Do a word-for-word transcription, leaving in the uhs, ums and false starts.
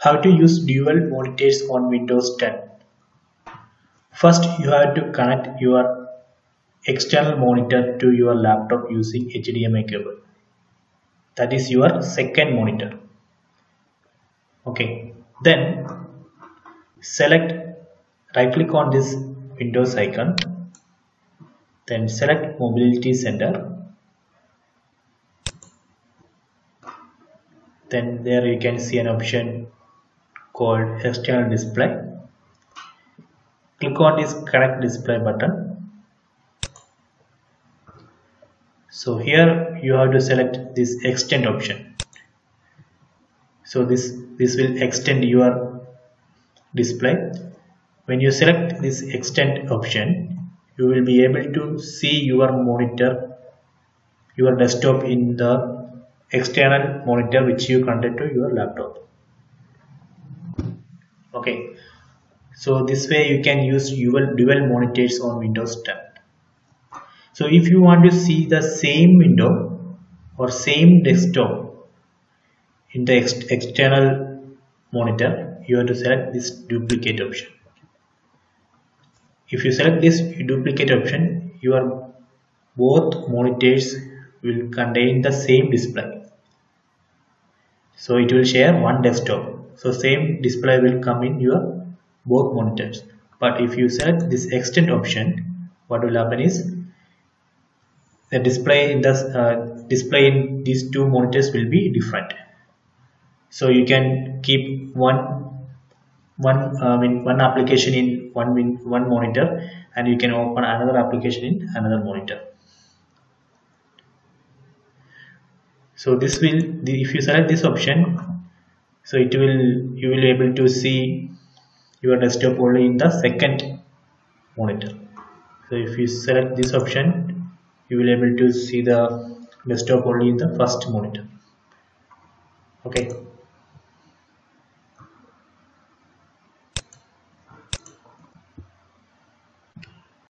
How to use dual monitors on Windows ten. First, you have to connect your external monitor to your laptop using H D M I cable. That is your second monitor. Okay, then select, right click on this Windows icon, then select Mobility Center. Then there you can see an option called external display. Click on this connect display button. So here you have to select this extend option. So this this will extend your display. When you select this extend option, you will be able to see your monitor, your desktop in the external monitor which you connected to your laptop. Okay, so this way you can use dual, dual monitors on Windows ten. So if you want to see the same window or same desktop in the ex external monitor, you have to select this duplicate option. If you select this duplicate option, your both monitors will contain the same display. So it will share one desktop. So same display will come in your both monitors. But if you select this extend option, what will happen is the display in this uh, display in these two monitors will be different. So you can keep one one I mean one application in one one monitor, and you can open another application in another monitor. So this will, if you select this option, so it will, you will be able to see your desktop only in the second monitor. So if you select this option, you will be able to see the desktop only in the first monitor. Okay.